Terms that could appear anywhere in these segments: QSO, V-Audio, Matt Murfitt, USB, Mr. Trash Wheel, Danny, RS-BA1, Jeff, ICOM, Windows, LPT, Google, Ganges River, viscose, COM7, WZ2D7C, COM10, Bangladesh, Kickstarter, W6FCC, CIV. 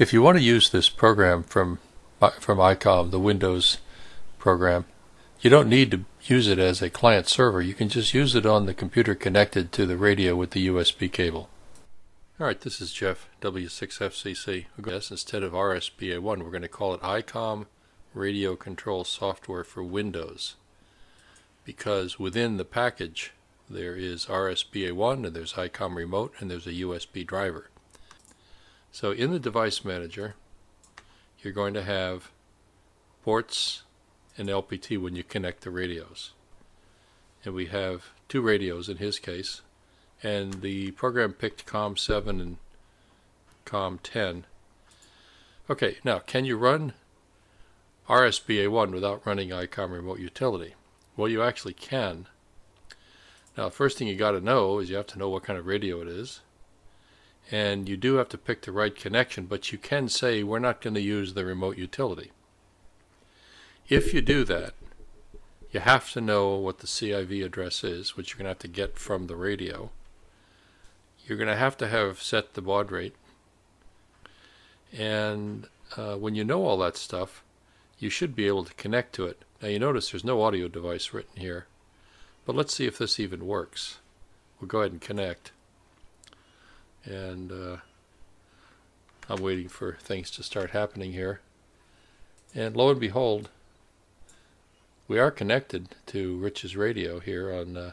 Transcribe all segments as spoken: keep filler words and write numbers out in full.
If you want to use this program from from I COM, the Windows program, you don't need to use it as a client server. You can just use it on the computer connected to the radio with the U S B cable. Alright, this is Jeff, W six F C C. Instead of R S B A one, we're going to call it I COM Radio Control Software for Windows, because within the package there is R S B A one, and there's I COM Remote, and there's a U S B driver. So in the Device Manager, you're going to have ports and L P T when you connect the radios. And we have two radios in his case, and the program picked COM seven and COM ten. Okay, now can you run R S B A one without running I COM Remote Utility? Well, you actually can. Now, the first thing you got to know is you have to know what kind of radio it is, and you do have to pick the right connection, but you can say we're not going to use the remote utility. If you do that, you have to know what the C I V address is, which you're going to have to get from the radio. You're going to have to have set the baud rate, and uh, when you know all that stuff, you should be able to connect to it. Now, you notice there's no audio device written here, but let's see if this even works. We'll go ahead and connect, and uh, I'm waiting for things to start happening here, and lo and behold, we are connected to Rich's radio here on uh,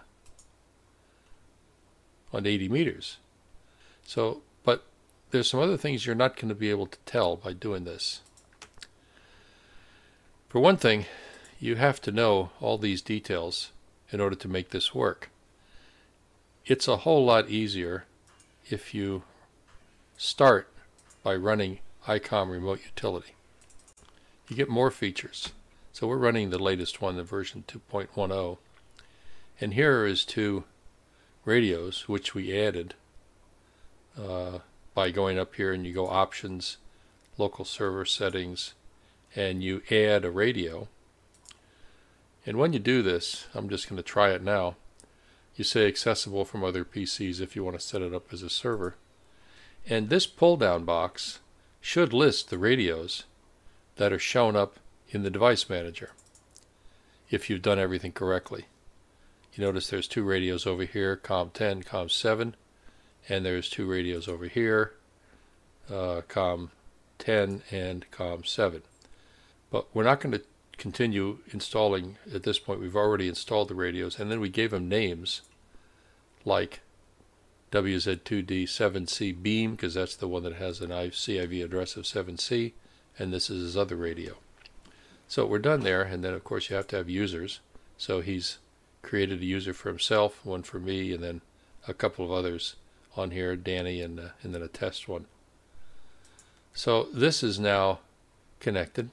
on eighty meters. So, but there's some other things you're not going to be able to tell by doing this. For one thing, you have to know all these details in order to make this work. It's a whole lot easier if you start by running I COM Remote Utility. You get more features. So we're running the latest one, the version two point ten. And here is two radios which we added uh, by going up here, and you go Options, Local Server Settings, and you add a radio. And when you do this, I'm just going to try it now, you say accessible from other P Cs if you want to set it up as a server. And this pull-down box should list the radios that are shown up in the Device Manager, if you've done everything correctly. You notice there's two radios over here, COM ten, COM seven, and there's two radios over here, uh, COM ten and COM seven. But we're not going to continue installing at this point. We've already installed the radios, and then we gave them names like W Z two D seven C beam, because that's the one that has an C I V address of seven C, and this is his other radio. So we're done there, and then of course you have to have users. So he's created a user for himself, one for me, and then a couple of others on here, Danny and, uh, and then a test one. So this is now connected.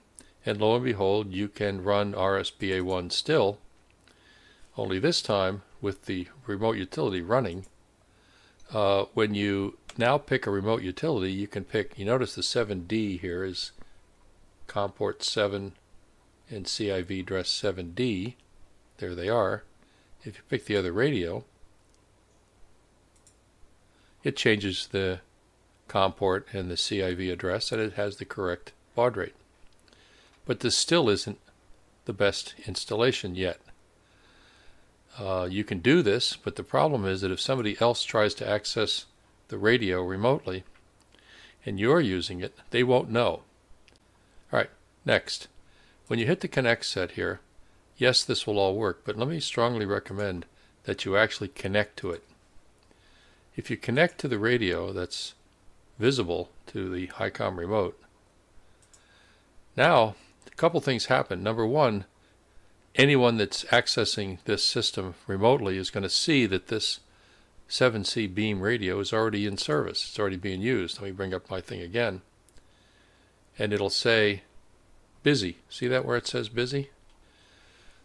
And lo and behold, you can run R S B A one still, only this time with the remote utility running. Uh, when you now pick a remote utility, you can pick, you notice the seven D here is COM port seven and C I V address seven D. There they are. If you pick the other radio, it changes the COM port and the C I V address, and it has the correct baud rate. But this still isn't the best installation yet. Uh, you can do this, but the problem is that if somebody else tries to access the radio remotely and you're using it, they won't know. Alright, next. When you hit the connect set here, yes, this will all work, but let me strongly recommend that you actually connect to it. If you connect to the radio that's visible to the I COM remote, now a couple things happen. Number one, anyone that's accessing this system remotely is going to see that this seven C beam radio is already in service. It's already being used. Let me bring up my thing again. And it'll say busy. See that where it says busy?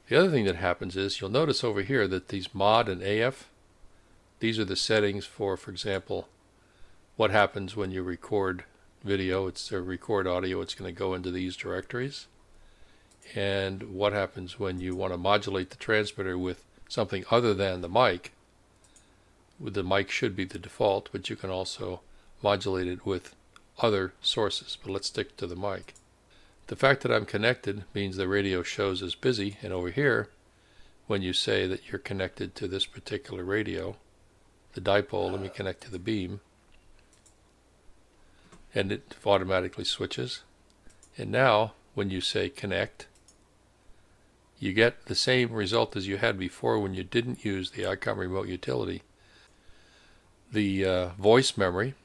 The other thing that happens is you'll notice over here that these mod and A F, these are the settings for, for example, what happens when you record video. It's a record audio. It's going to go into these directories. And what happens when you want to modulate the transmitter with something other than the mic? The mic should be the default, but you can also modulate it with other sources, but let's stick to the mic. The fact that I'm connected means the radio shows as busy, and over here, when you say that you're connected to this particular radio, the dipole, let me connect to the beam, and it automatically switches. And now, when you say connect, you get the same result as you had before when you didn't use the ICOM remote utility. The uh, voice memory,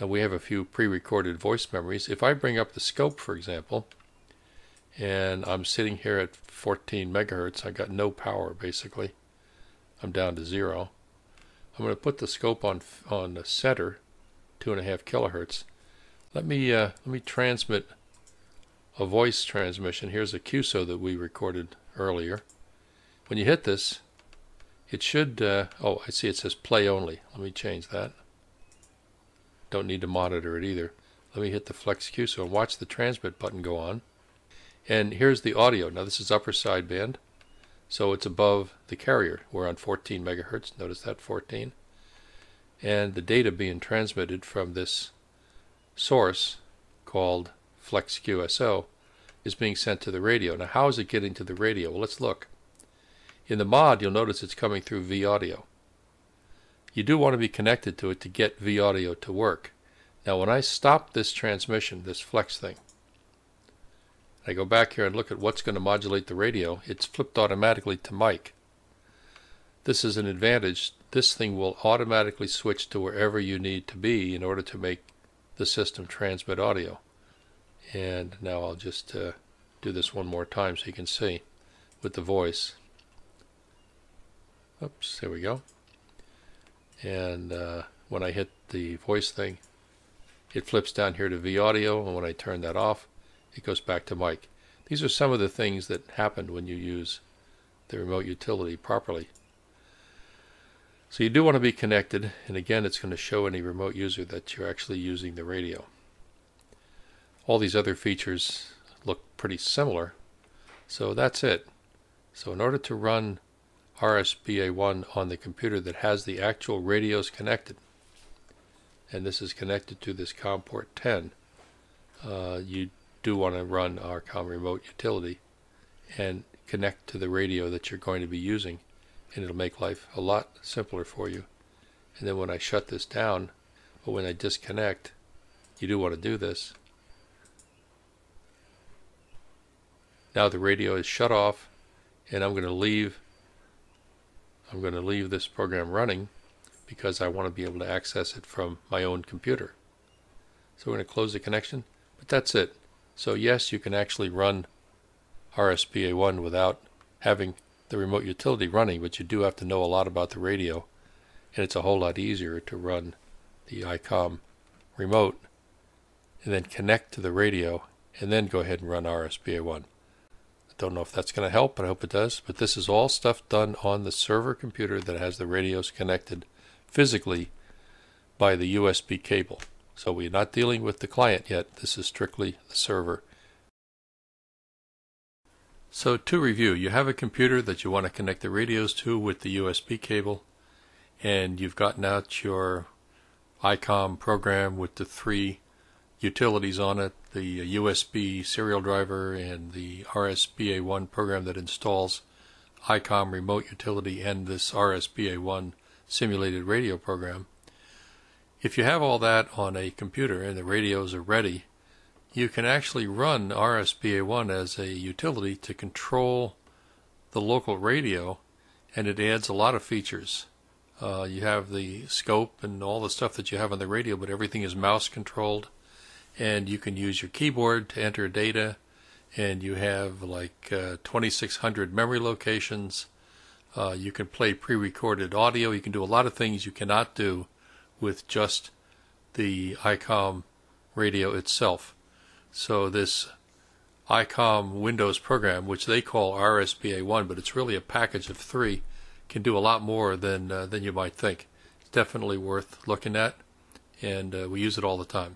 uh, we have a few pre-recorded voice memories. If I bring up the scope, for example, and I'm sitting here at fourteen megahertz, I got no power basically. I'm down to zero. I'm going to put the scope on on the center, two and a half kilohertz. Let me uh, let me transmit a voice transmission. Here's a Q S O that we recorded earlier. When you hit this, it should, uh, oh, I see it says play only. Let me change that. Don't need to monitor it either. Let me hit the Flex Q S O and watch the transmit button go on. And here's the audio. Now this is upper sideband, so it's above the carrier. We're on fourteen megahertz. Notice that fourteen. And the data being transmitted from this source called Flex Q S O is being sent to the radio. Now how is it getting to the radio? Well, let's look. In the mod, you'll notice it's coming through V-Audio. You do want to be connected to it to get V-Audio to work. Now, when I stop this transmission, this flex thing, I go back here and look at what's going to modulate the radio. It's flipped automatically to mic. This is an advantage. This thing will automatically switch to wherever you need to be in order to make the system transmit audio. And now I'll just uh, do this one more time so you can see with the voice. Oops, there we go. And uh, when I hit the voice thing, it flips down here to V-Audio, and when I turn that off, it goes back to mic. These are some of the things that happen when you use the remote utility properly. So you do want to be connected, and again, it's going to show any remote user that you're actually using the radio. All these other features look pretty similar, so that's it. So in order to run R S B A one on the computer that has the actual radios connected, and this is connected to this COM port ten, uh, you do want to run our COM remote utility and connect to the radio that you're going to be using, and it'll make life a lot simpler for you. And then when I shut this down, or when I disconnect, you do want to do this. Now the radio is shut off, and I'm going to leave I'm going to leave this program running because I want to be able to access it from my own computer. So we're going to close the connection, but that's it. So yes, you can actually run R S B A one without having the remote utility running, but you do have to know a lot about the radio, and it's a whole lot easier to run the ICOM remote and then connect to the radio and then go ahead and run R S B A one. Don't know if that's going to help, but I hope it does. But this is all stuff done on the server computer that has the radios connected physically by the U S B cable. So we're not dealing with the client yet. This is strictly the server. So to review, you have a computer that you want to connect the radios to with the U S B cable, and you've gotten out your ICOM program with the three utilities on it, the U S B serial driver and the R S B A one program that installs ICOM remote utility and this R S B A one simulated radio program. If you have all that on a computer and the radios are ready, you can actually run R S B A one as a utility to control the local radio, and it adds a lot of features. Uh, you have the scope and all the stuff that you have on the radio, but everything is mouse controlled. And you can use your keyboard to enter data, and you have like uh, twenty-six hundred memory locations. Uh, you can play pre-recorded audio. You can do a lot of things you cannot do with just the ICOM radio itself. So this ICOM Windows program, which they call R S B A one, but it's really a package of three, can do a lot more than, uh, than you might think. It's definitely worth looking at, and uh, we use it all the time.